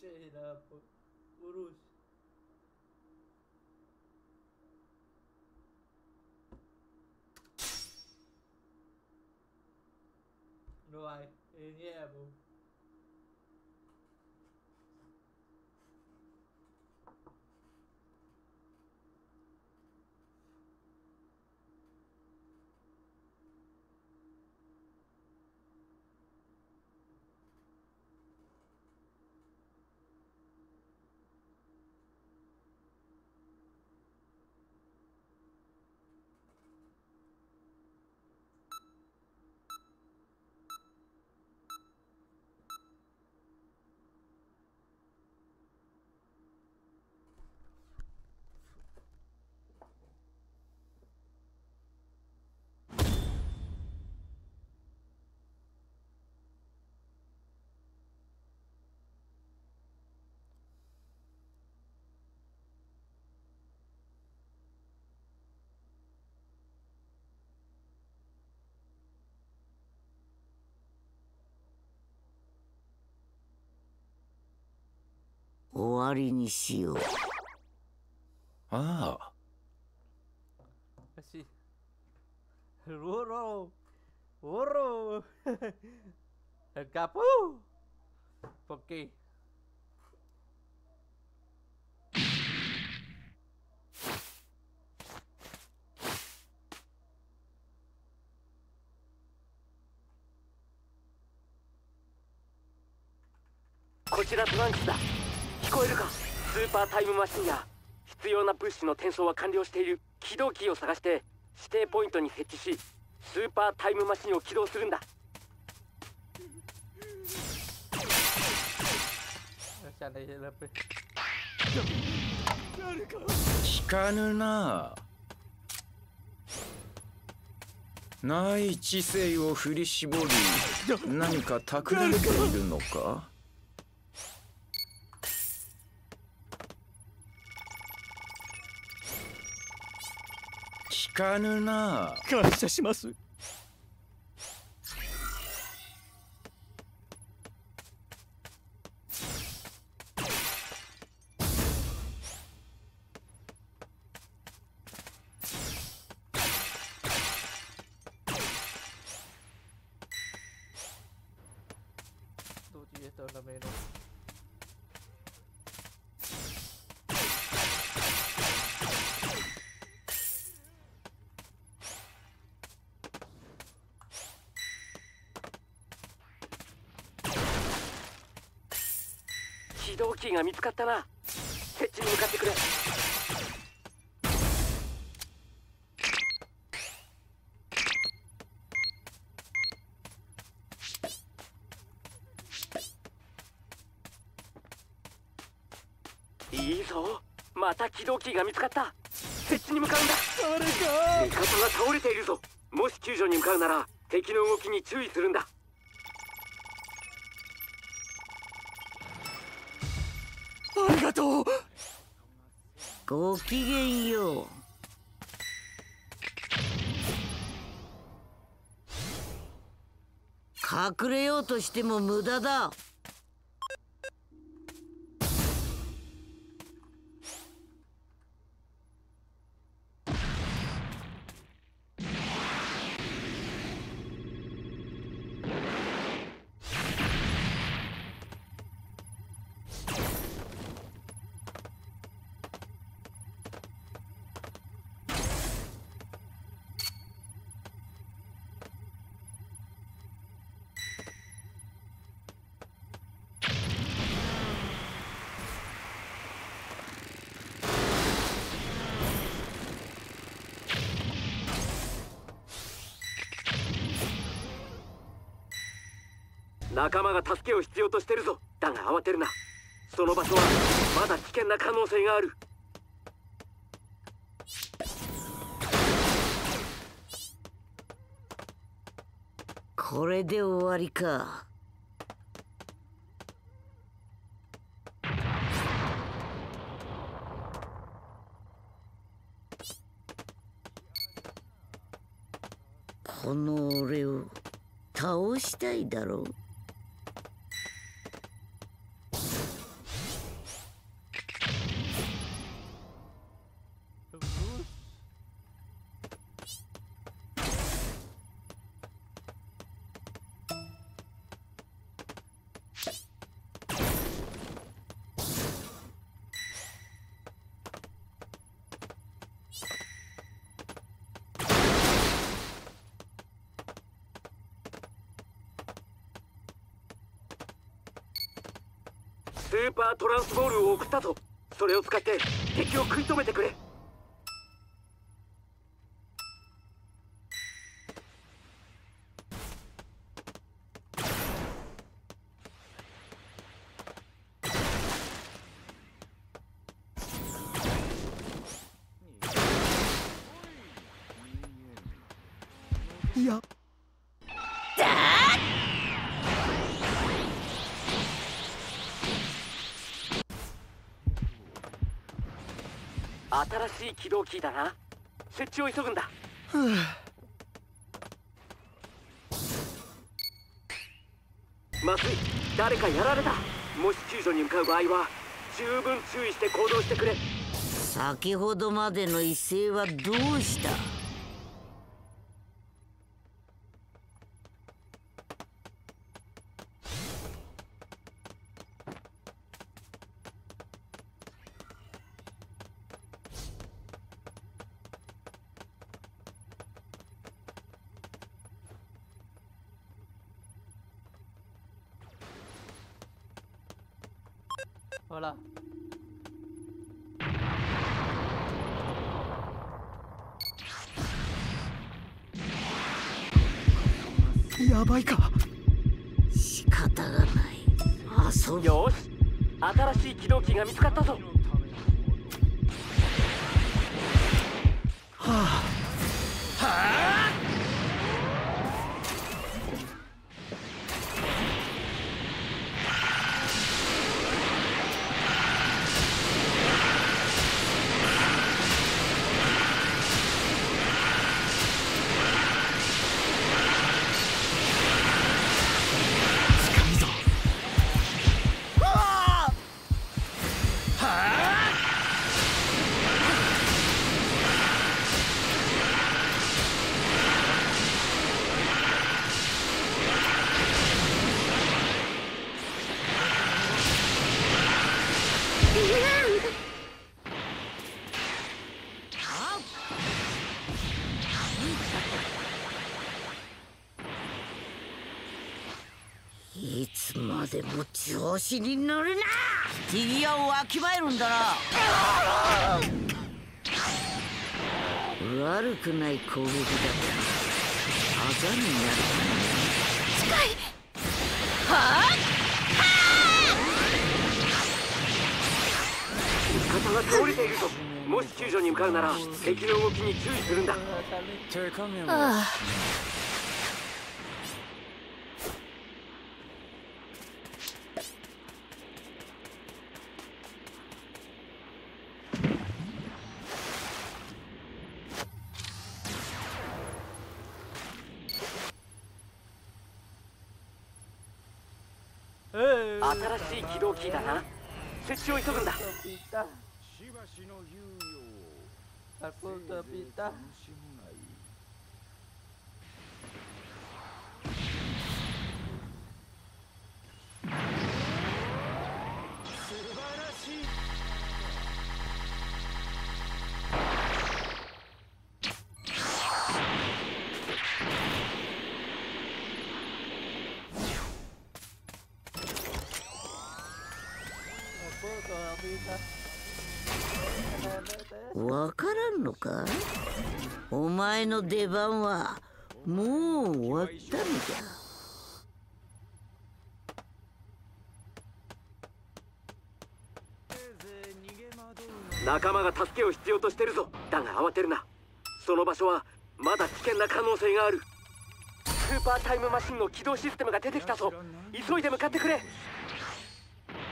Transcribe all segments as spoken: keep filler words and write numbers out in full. चेहरा पुरुष rồi ý nghĩa bố終わりにしよう。ああ。私。ロロ。ロロ。カプー。ポッキー。こちらトランクスだ。聞こえるか。スーパータイムマシンや必要な物資の転送は完了している。起動キーを探して指定ポイントに設置し、スーパータイムマシンを起動するんだ。聞かぬな。ない知性を振り絞り、何か企めているのか。かぬな。感謝します。起動キーが見つかったな。設置に向かってくれ。いいぞ。また起動キーが見つかった。設置に向かうんだ。誰か。味方が倒れているぞ。もし救助に向かうなら敵の動きに注意するんだ。ごきげんよう。隠れようとしても無駄だ。仲間が助けを必要としてるぞ。だが慌てるな。その場所はまだ危険な可能性がある。これで終わりか。この俺を倒したいだろう。スーパートランスボールを送ったぞ。それを使って敵を食い止めてくれ。いや新しい起動キーだな。設置を急ぐんだ。ふう。まずい、誰かやられた。もし救助に向かう場合は十分注意して行動してくれ。先ほどまでの威勢はどうした？ほら。やばいか。仕方がない。遊び。よし、新しい起動機が見つかったぞ。はあ。はあ。いつまでも調子に乗るな。フィギュアをわきまえるんだな。悪くない攻撃だった。あざになるかな。近い。はぁ、味方が倒れているぞ。もし救助に向かうなら敵の動きに注意するんだ。ああ。新しい起動機だな。設置を急ぐんだ。わからんのか？お前の出番はもう終わったのだ。仲間が助けを必要としてるぞ。だが慌てるな。その場所はまだ危険な可能性がある。スーパータイムマシンの起動システムが出てきたぞ。急いで向かってくれ。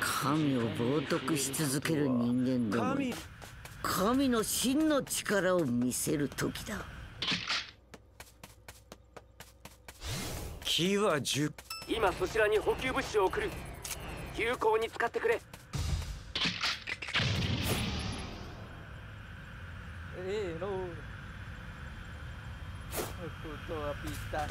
神を冒涜し続ける人間ども、神の真の力を見せる時だ。火はじゅう。今そちらに補給物資を送る。有効に使ってくれ。えー、ロー。ことはピッタ。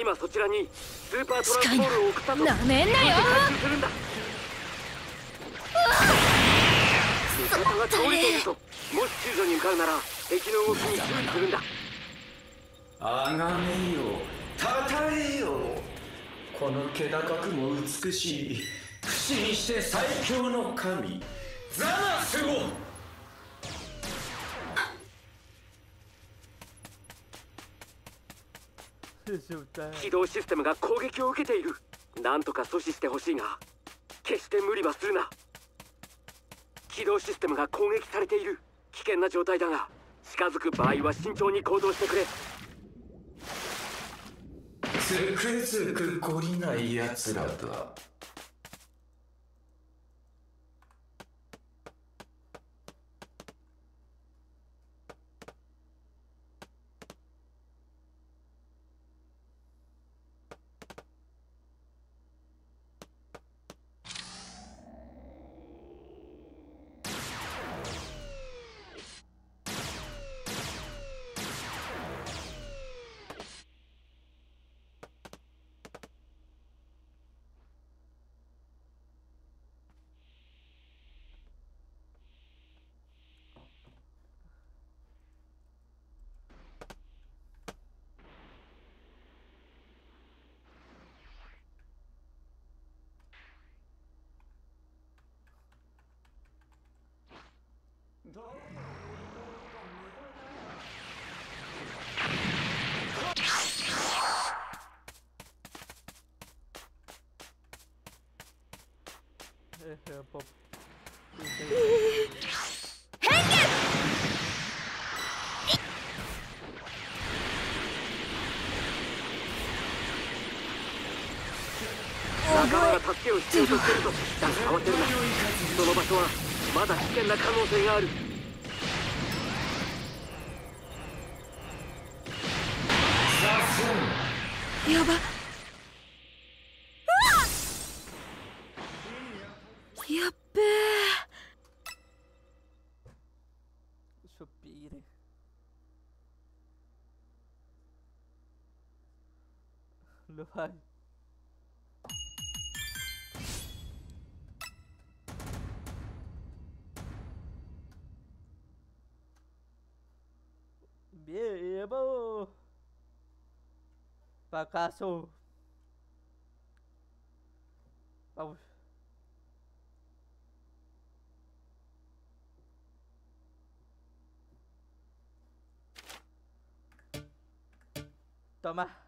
今そちらにスーパートランスボールを送ったと。なめんなよ。味方が倒れていると。もし救助に向かうなら敵の動きに注意するんだ。あがめよ、たたえよ、この気高くも美しい不死にして最強の神ザナスを。起動システムが攻撃を受けている。なんとか阻止してほしいが、決して無理はするな。起動システムが攻撃されている。危険な状態だが、近づく場合は慎重に行動してくれ。つくづく懲りないやつらだ。仲間が助けを必要としていると。だが慌てるな。その場所はまだ危険な可能性がある。やば。やっべえ。ルファイ。Pakaso. Paus. Toma.